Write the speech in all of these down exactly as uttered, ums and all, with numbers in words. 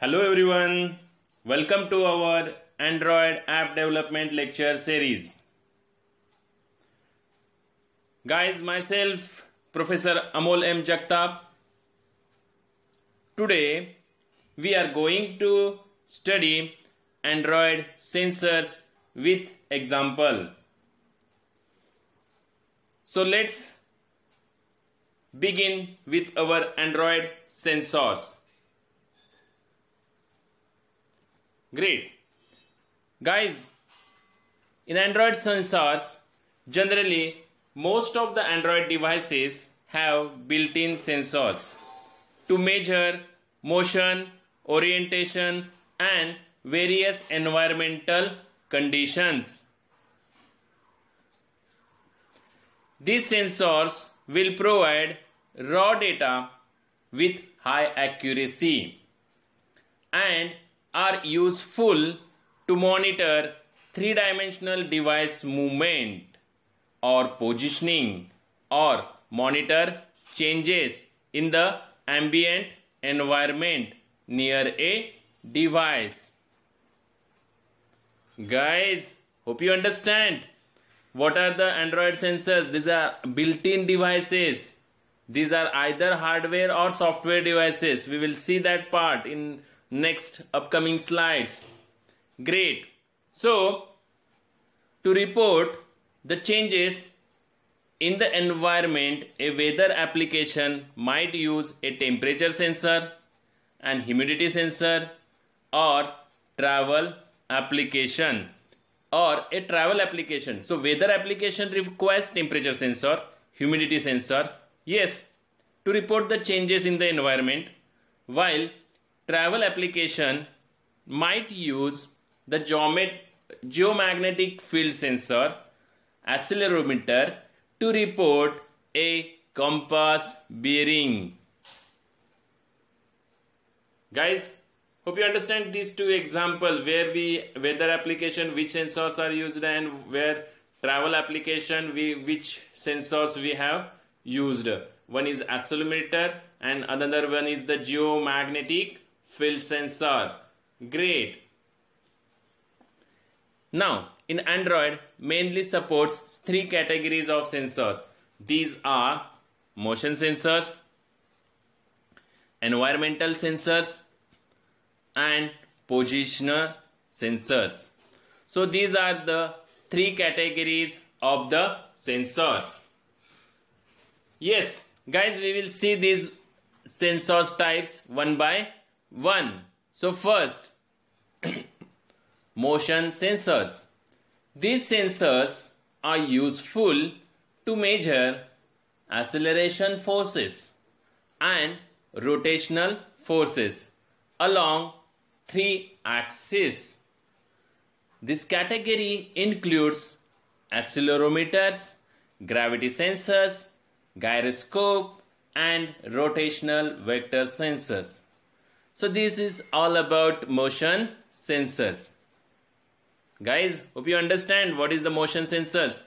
Hello everyone, welcome to our Android app development lecture series. Guys, myself Professor Amol M Jagtap. Today we are going to study Android sensors with example. So let's begin with our Android sensors. Great. Guys, in Android sensors, generally most of the Android devices have built-in sensors to measure motion, orientation and various environmental conditions. These sensors will provide raw data with high accuracy and are useful to monitor three-dimensional device movement or positioning, or monitor changes in the ambient environment near a device. Guys, hope you understand what are the Android sensors. These are built-in devices. These are either hardware or software devices. We will see that part in next upcoming slides. Great. So, to report the changes in the environment, a weather application might use a temperature sensor, an humidity sensor, or travel application or a travel application. So, weather application requires temperature sensor, humidity sensor, yes, to report the changes in the environment, while travel application might use the geomagnetic field sensor, accelerometer, to report a compass bearing. Guys, hope you understand these two examples where we weather application, which sensors are used, and where travel application, we which sensors we have used. One is accelerometer and another one is the geomagnetic field sensor. Great. Now, in Android, mainly supports three categories of sensors. These are motion sensors, environmental sensors, and positional sensors. So these are the three categories of the sensors. Yes, guys, we will see these sensors types one by one. So first, motion sensors. These sensors are useful to measure acceleration forces and rotational forces along three axes. This category includes accelerometers, gravity sensors, gyroscope, and rotational vector sensors. So this is all about motion sensors. Guys, hope you understand what is the motion sensors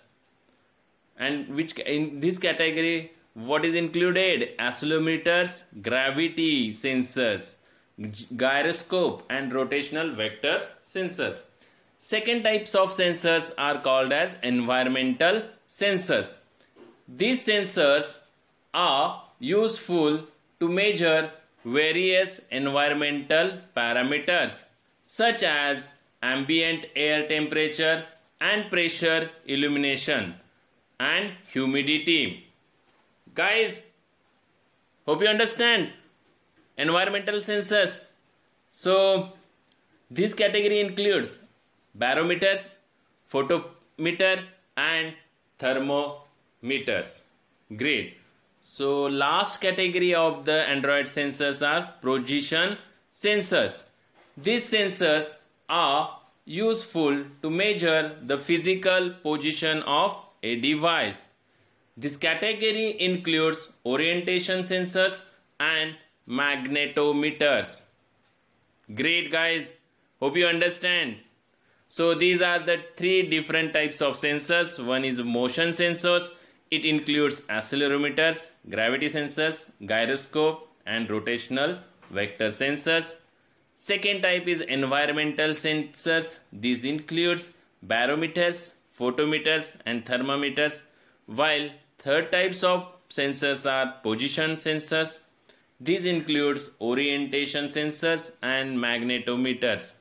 and which in this category what is included: accelerometers, gravity sensors, gyroscope and rotational vector sensors. Second types of sensors are called as environmental sensors. These sensors are useful to measure various environmental parameters such as ambient air temperature and pressure, illumination and humidity. Guys, hope you understand environmental sensors. So this category includes barometers, photometer and thermometers. Great. So last category of the Android sensors are position sensors. These sensors are useful to measure the physical position of a device. This category includes orientation sensors and magnetometers. Great, guys, hope you understand. So these are the three different types of sensors. One is motion sensors. It includes accelerometers, gravity sensors, gyroscope and rotational vector sensors. Second type is environmental sensors. These includes barometers, photometers and thermometers, while third types of sensors are position sensors. These includes orientation sensors and magnetometers.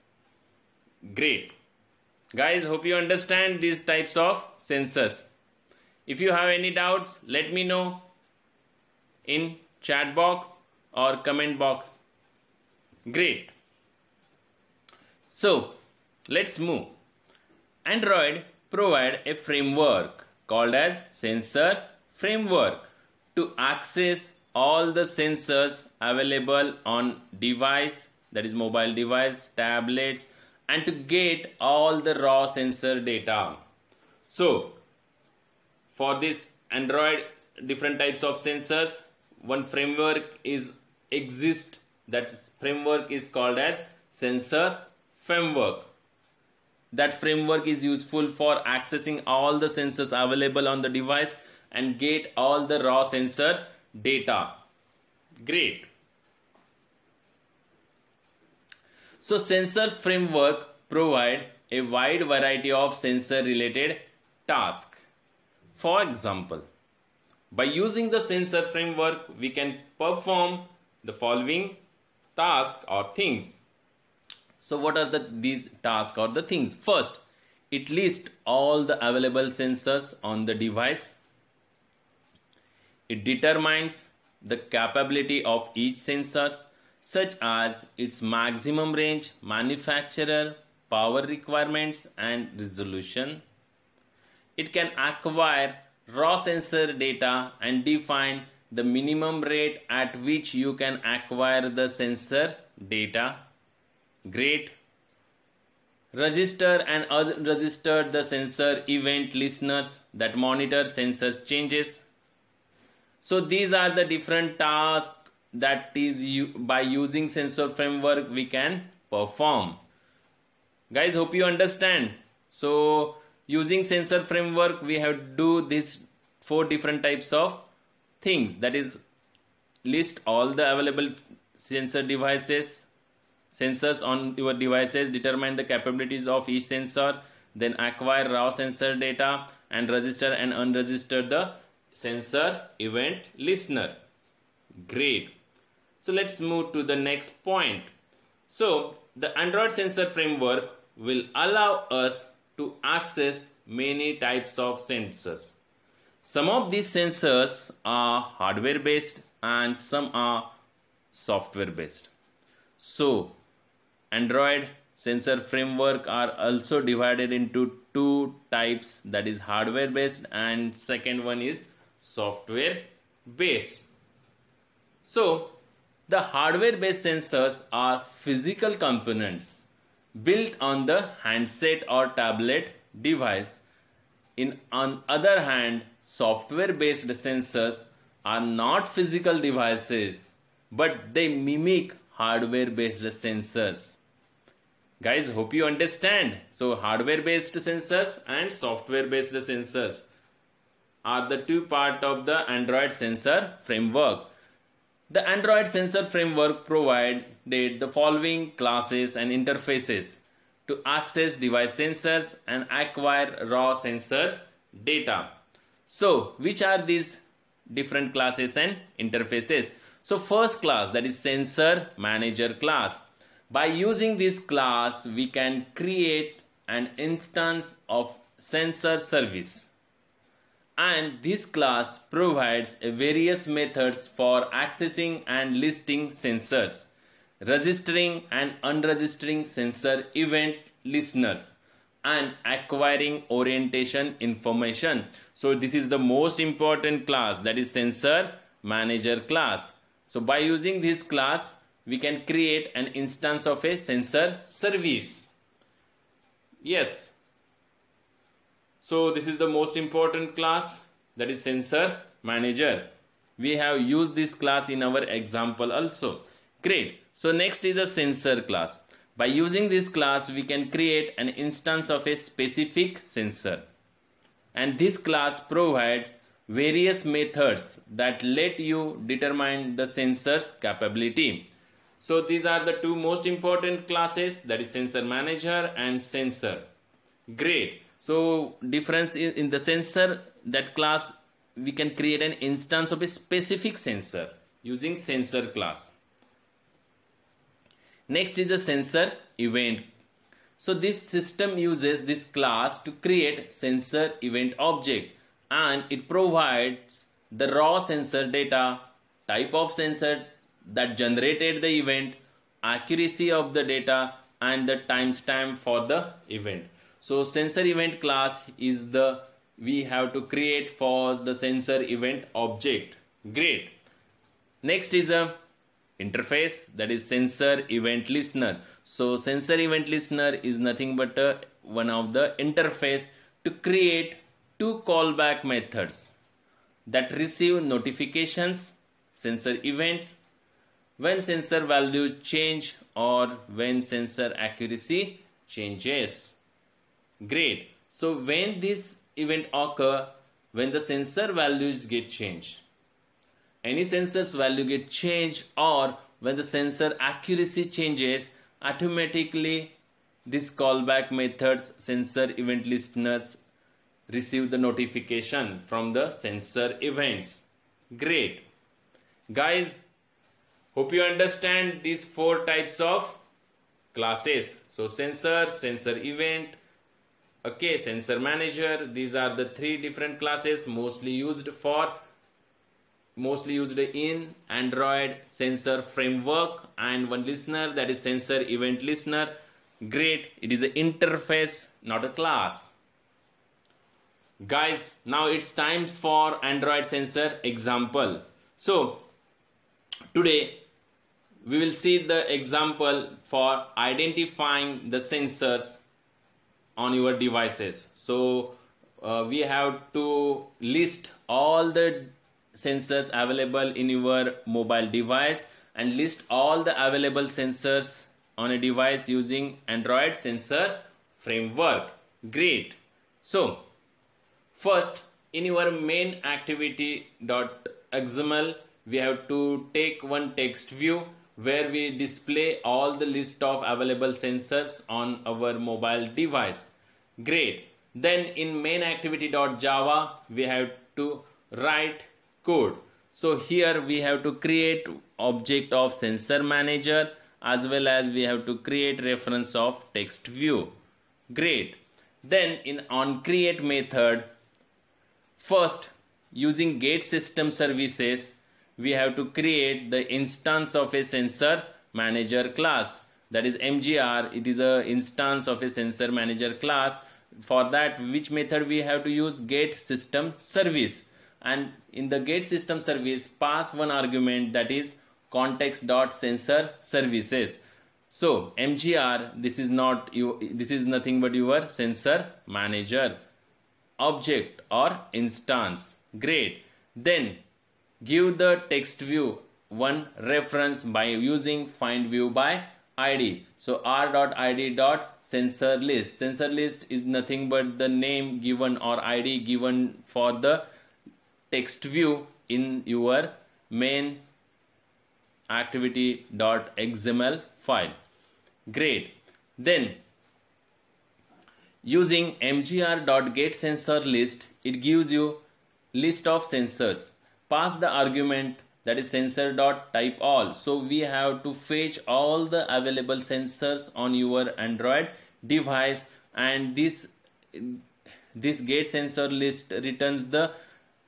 Great. Guys, hope you understand these types of sensors. If you have any doubts, let me know in chat box or comment box. Great. So, let's move. Android provide a framework called as sensor framework to access all the sensors available on device, that is mobile device, tablets, and to get all the raw sensor data. So, for this Android different types of sensors, one framework is exist. That framework is called as sensor framework. That framework is useful for accessing all the sensors available on the device and get all the raw sensor data. Great. So sensor framework provide a wide variety of sensor related tasks. For example, by using the sensor framework, we can perform the following tasks or things. So what are the these tasks or the things? First, it lists all the available sensors on the device. It determines the capability of each sensor, such as its maximum range, manufacturer, power requirements and resolution. It can acquire raw sensor data and define the minimum rate at which you can acquire the sensor data. Great. Register and unregister the sensor event listeners that monitor sensors changes. So these are the different tasks that is you, by using sensor framework we can perform. Guys, hope you understand. So using sensor framework we have to do these four different types of things, that is list all the available sensor devices, sensors on your devices, determine the capabilities of each sensor, then acquire raw sensor data and register and unregister the sensor event listener. Great. So let's move to the next point. So the Android sensor framework will allow us to access many types of sensors. Some of these sensors are hardware based and some are software based. So Android sensor framework are also divided into two types, that is hardware based and second one is software based. So the hardware based sensors are physical components built on the handset or tablet device. In on other hand, software based sensors are not physical devices, but they mimic hardware based sensors. Guys, hope you understand. So hardware based sensors and software based sensors are the two part of the Android sensor framework. The Android sensor framework provided the following classes and interfaces to access device sensors and acquire raw sensor data. So, which are these different classes and interfaces? So, first class, that is sensor manager class. By using this class, we can create an instance of sensor service. And this class provides various methods for accessing and listing sensors, registering and unregistering sensor event listeners, and acquiring orientation information. So this is the most important class, that is sensor manager class. So by using this class, we can create an instance of a sensor service. Yes. So this is the most important class, that is sensor manager. We have used this class in our example also. Great. So next is the sensor class. By using this class, we can create an instance of a specific sensor. And this class provides various methods that let you determine the sensor's capability. So these are the two most important classes, that is sensor manager and sensor. Great. So difference in, in the sensor, that class we can create an instance of a specific sensor using sensor class. Next is the sensor event. So this system uses this class to create sensor event object, and it provides the raw sensor data, type of sensor that generated the event, accuracy of the data, and the timestamp for the event. So sensor event class is the we have to create for the sensor event object. Great. Next is a interface, that is sensor event listener. So sensor event listener is nothing but a, one of the interface to create two callback methods that receive notifications, sensor events, when sensor values change or when sensor accuracy changes. Great. So when this event occur, when the sensor values get changed, any sensor's value get changed, or when the sensor accuracy changes, automatically this callback methods sensor event listeners receive the notification from the sensor events. Great. Guys, hope you understand these four types of classes. So sensor, sensor event, okay, sensor manager, these are the three different classes mostly used for mostly used in Android sensor framework, and one listener, that is sensor event listener. Great. It is an interface, not a class. Guys, now it's time for Android sensor example. So today we will see the example for identifying the sensors on your devices. So uh, we have to list all the sensors available in your mobile device and list all the available sensors on a device using Android sensor framework. Great. So first, in your main activity.xml, we have to take one text view where we display all the list of available sensors on our mobile device. Great. Then in main activity.java, we have to write code. So here we have to create object of sensor manager, as well as we have to create reference of text view. Great. Then in onCreate method, first using get system services, we have to create the instance of a sensor manager class, that is M G R. It is a instance of a sensor manager class. For that, which method we have to use? Get system service. And in the get system service, pass one argument, that is context.sensor services. So M G R, this is not you, this is nothing but your sensor manager object or instance. Great. Then give the text view one reference by using find view by I D. So r.id.sensorList. Sensor list is nothing but the name given or I D given for the text view in your main activity.xml file. Great. Then using mgr.getSensorList, it gives you list of sensors. Pass the argument, that is sensor.typeAll. So we have to fetch all the available sensors on your Android device, and this this getSensorList returns the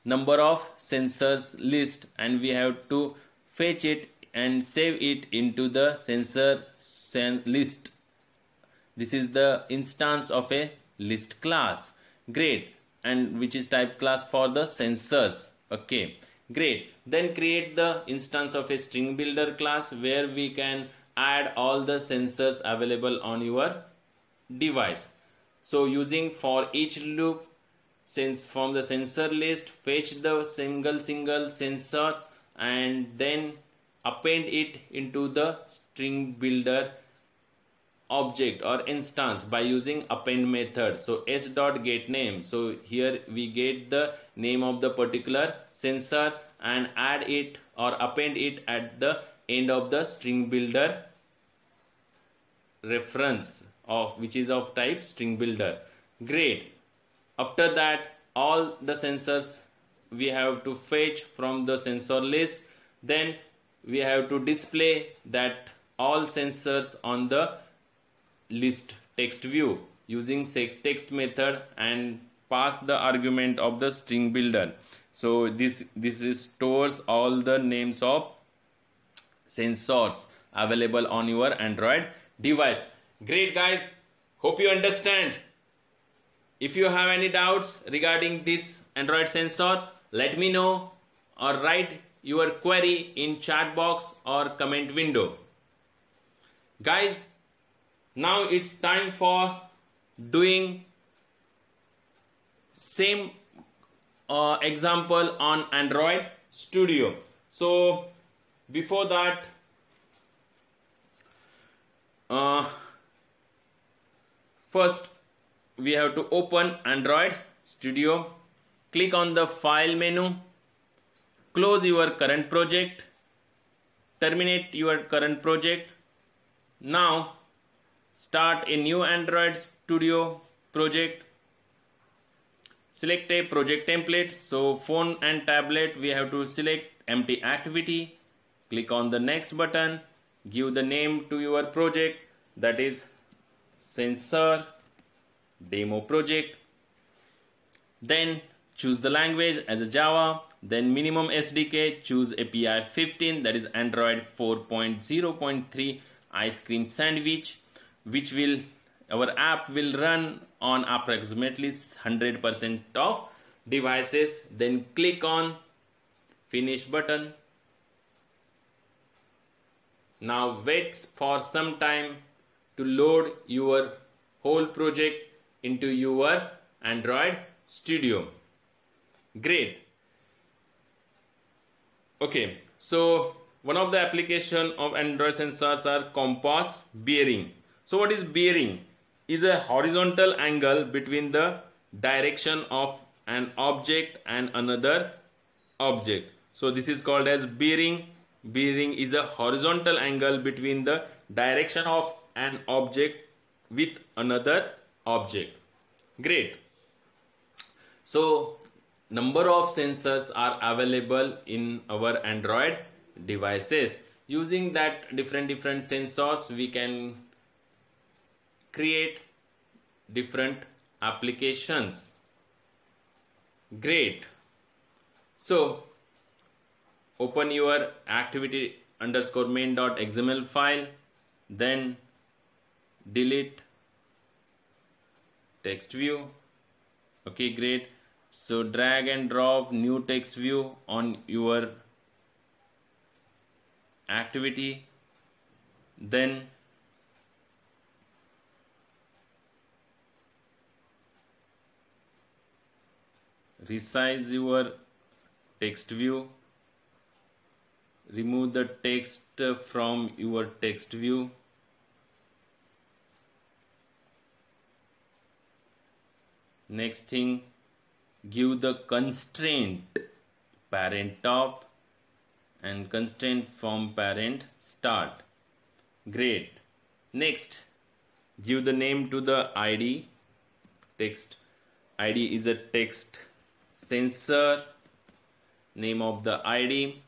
number of sensors list, and we have to fetch it and save it into the sensor sen list. This is the instance of a list class. Great. And which is type class for the sensors. Okay. Great. Then create the instance of a string builder class where we can add all the sensors available on your device. So using for each loop, since from the sensor list, fetch the single single sensors and then append it into the string builder object or instance by using append method. So s.getName. So here we get the name of the particular sensor and add it or append it at the end of the string builder reference of which is of type string builder. Great. After that, all the sensors we have to fetch from the sensor list. Then we have to display that all sensors on the list text view using text method and pass the argument of the string builder. So this this is stores all the names of sensors available on your Android device. Great guys, hope you understand. If you have any doubts regarding this Android sensor, let me know or write your query in chat box or comment window. Guys, now it's time for doing same uh, example on Android Studio. So before that, uh, first we have to open Android Studio. Click on the file menu, close your current project, terminate your current project. Now start a new Android Studio project. Select a project template. So phone and tablet, we have to select empty activity. Click on the next button. Give the name to your project, that is Sensor Demo Project. Then choose the language as a Java. Then minimum S D K, choose A P I fifteen, that is Android four point zero point three ice cream sandwich, which will our app will run on approximately one hundred percent of devices. Then click on finish button. Now wait for some time to load your whole project into your Android Studio. Great. Okay, so one of the application of Android sensors are compass bearing. So what is bearing? Is a horizontal angle between the direction of an object and another object. So this is called as bearing. Bearing is a horizontal angle between the direction of an object with another object. Great. So number of sensors are available in our Android devices. Using that different different sensors, we can create different applications. Great. So open your activity underscore main dot X M L file, then delete text view. Okay, great. So drag and drop new text view on your activity. Then resize your text view. Remove the text from your text view. Next thing, give the constraint parent top and constraint from parent start. Great. Next, give the name to the I D. Text I D is a text sensor, name of the I D.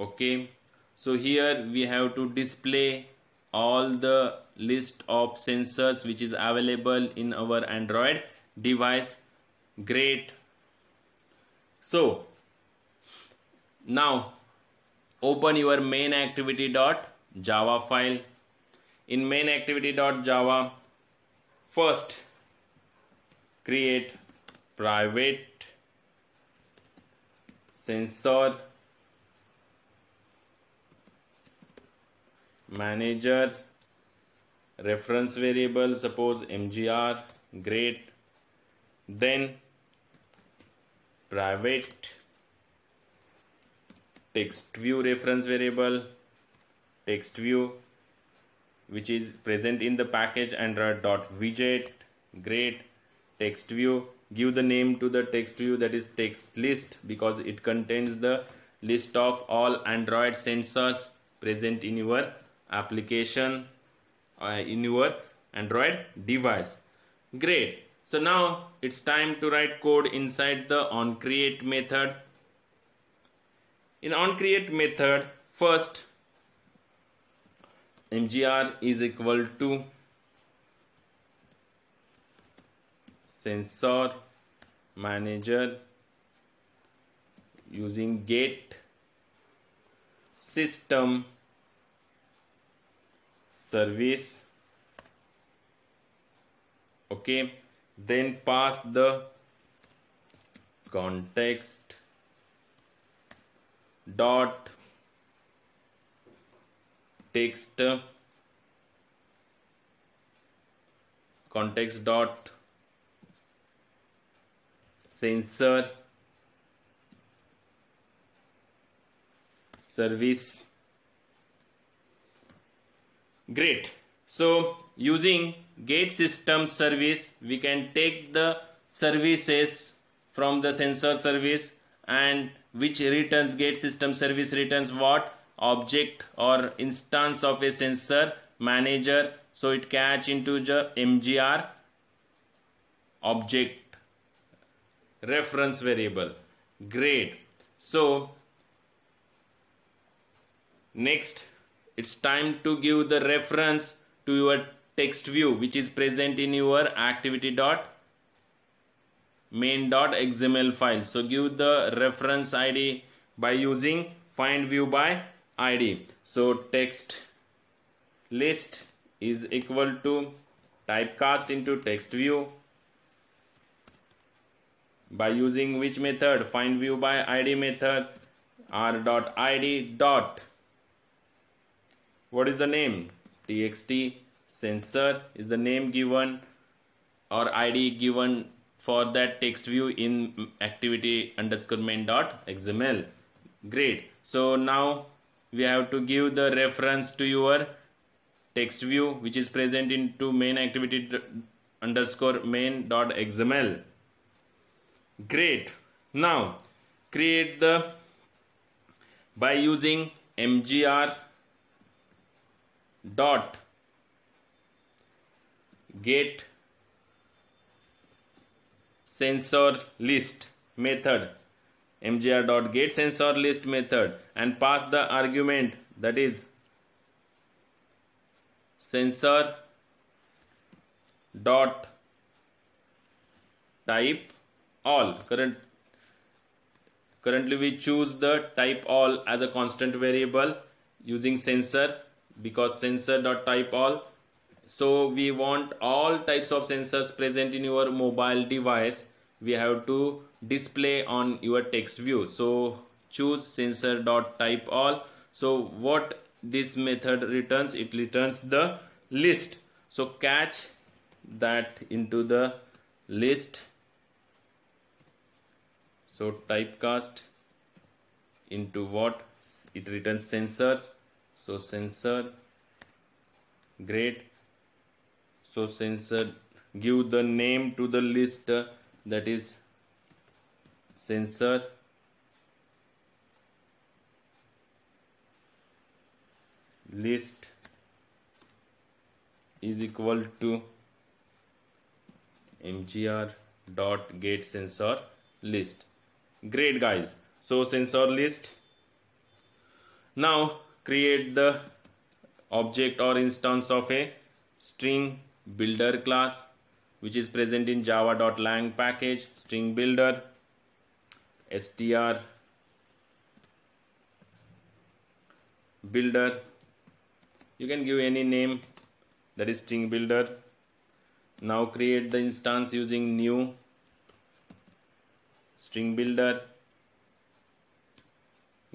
Okay, so here we have to display all the list of sensors which is available in our Android device. Great. So now open your main activity.java file. In main activity.java, first create private sensor manager reference variable, suppose M G R. Great. Then private text view reference variable text view, which is present in the package android.widget. Great. Text view, give the name to the text view, that is text list, because it contains the list of all Android sensors present in your application, uh, in your Android device. Great. So now it's time to write code inside the onCreate method. In onCreate method, first mgr is equal to sensor manager using get system service. Okay, then pass the context dot text context dot sensor service. Great. So using get system service, we can take the services from the sensor service, and which returns, get system service returns what? Object or instance of a sensor manager. So it catch into the mgr object reference variable. Great. So next it's time to give the reference to your text view, which is present in your activity.main.xml file. So give the reference I D by using find view by I D. So text list is equal to typecast into text view by using which method? Find view by I D method. R.id dot what is the name? Txt sensor is the name given or I D given for that text view in activity underscore main dot xml. Great. So now we have to give the reference to your text view, which is present into main activity underscore main dot xml. Great. Now create the by using mgr dot get sensor list method, mgr dot get sensor list method, and pass the argument, that is sensor dot type all. Current currently we choose the type all as a constant variable using sensor, because sensor dot type all. So we want all types of sensors present in your mobile device, we have to display on your text view. So choose sensor dot type all. So what this method returns? It returns the list. So catch that into the list. So typecast into what? It returns sensors. So sensor. Great. So sensor, give the name to the list, uh, that is sensor list is equal to mgr dot get sensor list. Great guys. So sensor list. Now create the object or instance of a string builder class, which is present in java.lang package. String builder str builder, you can give any name, that is string builder. Now create the instance using new string builder.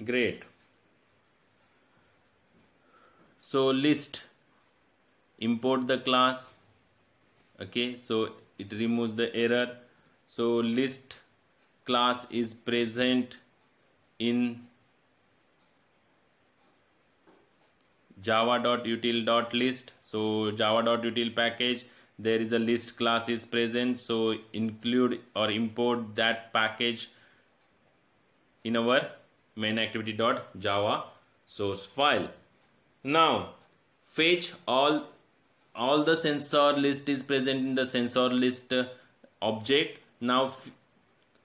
Great. So list, import the class. Okay, so it removes the error. So list class is present in java.util.list. So java.util package, there is a list class is present. So include or import that package in our main activity.java source file. Now fetch all all the sensor list is present in the sensor list object. Now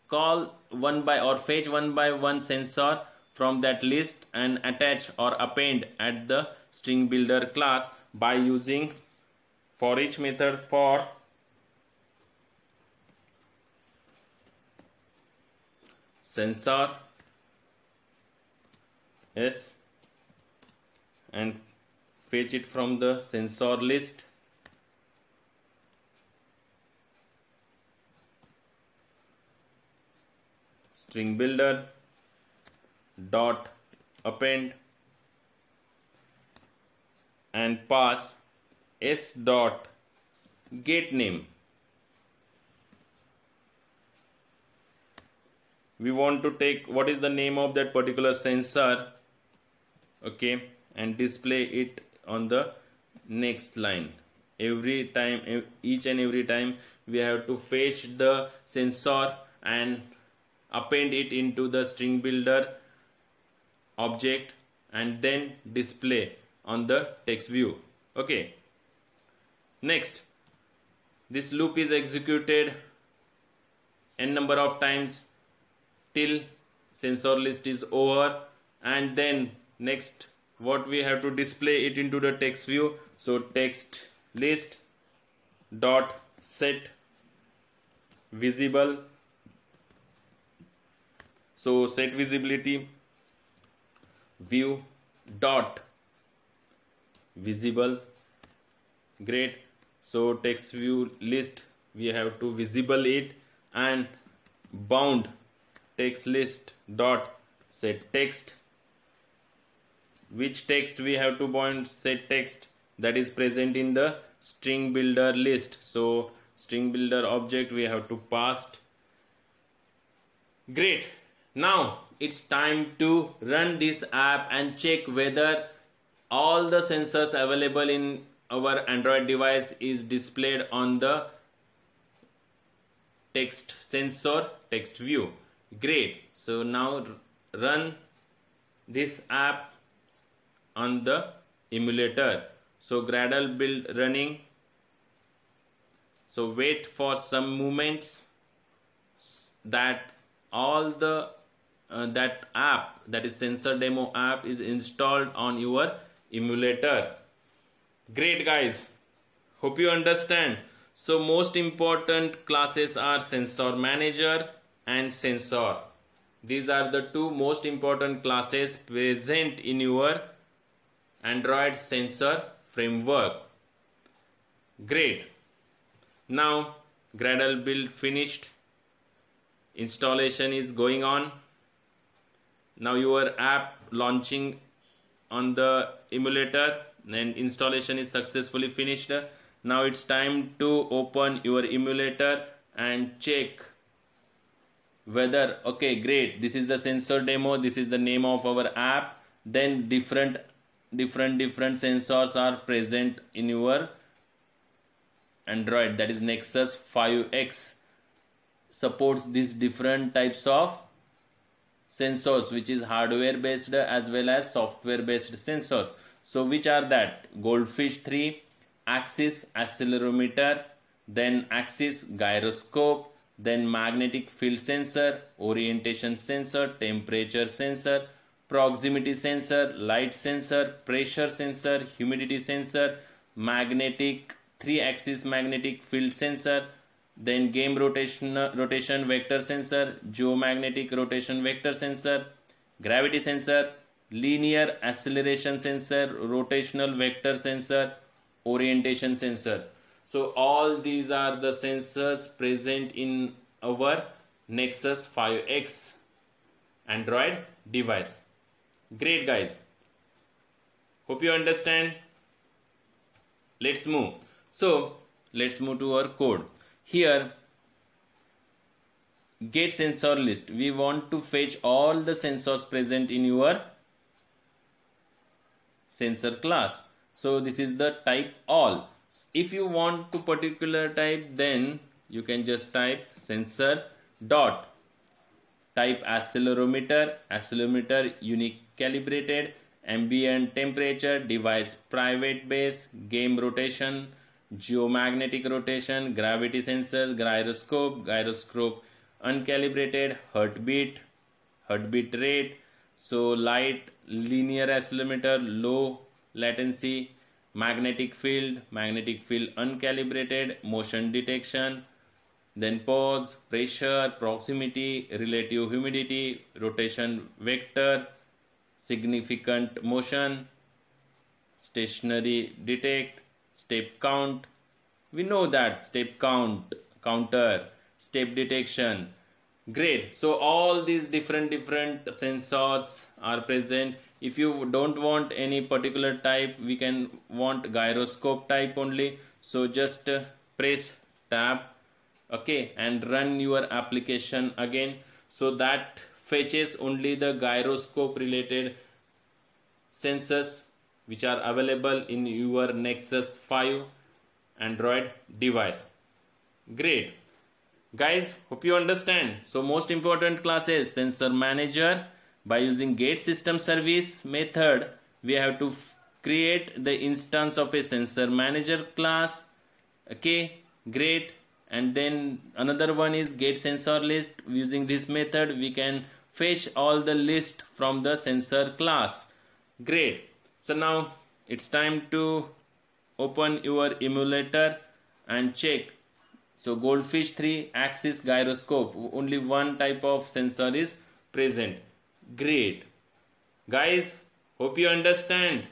call one by or fetch one by one sensor from that list and attach or append at the string builder class by using for each method for sensor yes and fetch it from the sensor list. String builder dot append and pass s dot get name. We want to take what is the name of that particular sensor, okay, and display it on the next line. Every time, each and every time we have to fetch the sensor and append it into the string builder object and then display on the text view. Okay, next, this loop is executed n number of times till sensor list is over, and then next what we have to display it into the text view. So text list dot set visible, so set visibility view dot visible. Great, so text view list we have to visible it, and bound text list dot set text, which text we have to bound set text that is present in the string builder list. So string builder object we have to pass. Great, now it's time to run this app and check whether all the sensors available in our Android device is displayed on the text sensor text view. Great, so now run this app on the emulator. So Gradle build running, so wait for some moments that all the uh, that app, that is sensor demo app, is installed on your emulator. Great guys, hope you understand. So most important classes are SensorManager and sensor. These are the two most important classes present in your Android sensor framework. Great, now Gradle build finished, installation is going on. Now your app launching on the emulator and installation is successfully finished. Now it's time to open your emulator and check whether, okay, great, this is the sensor demo, this is the name of our app, then different different different sensors are present in your Android, that is Nexus five X supports these different types of sensors, which is hardware based as well as software based sensors. So which are that? Goldfish three, axis accelerometer, then axis gyroscope, then magnetic field sensor, orientation sensor, temperature sensor, proximity sensor, light sensor, pressure sensor, humidity sensor, magnetic three axis magnetic field sensor, then game rotation rotation vector sensor, geomagnetic rotation vector sensor, gravity sensor, linear acceleration sensor, rotational vector sensor, orientation sensor. So all these are the sensors present in our Nexus five X Android device. Great guys, hope you understand. Let's move. So let's move to our code. Here get sensor list, we want to fetch all the sensors present in your sensor class. So this is the type all. If you want to particular type, then you can just type sensor dot type accelerometer, accelerometer unique calibrated, ambient temperature, device private base, game rotation, geomagnetic rotation, gravity sensor, gyroscope, gyroscope uncalibrated, heartbeat, heartbeat rate, so light, linear accelerometer, low latency, magnetic field, magnetic field uncalibrated, motion detection, then pause, pressure, proximity, relative humidity, rotation vector, significant motion, stationary detect, step count. We know that step count, counter, step detection. Great. So all these different different sensors are present. If you don't want any particular type, we can want gyroscope type only. So just press tab, okay, and run your application again. So that fetches only the gyroscope related sensors which are available in your Nexus five Android device. Great. Guys, hope you understand. So most important classes, sensor manager, by using get system service method, we have to create the instance of a sensor manager class. Okay, great. And then another one is get sensor list. Using this method, we can fetch all the list from the sensor class. Great. So now it's time to open your emulator and check. So Goldfish three axis gyroscope, only one type of sensor is present. Great. Guys, hope you understand.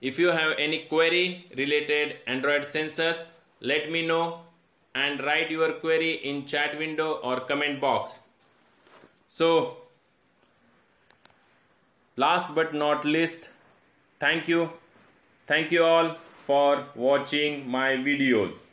If you have any query related Android sensors, let me know and write your query in chat window or comment box. So last but not least, thank you. Thank you all for watching my videos.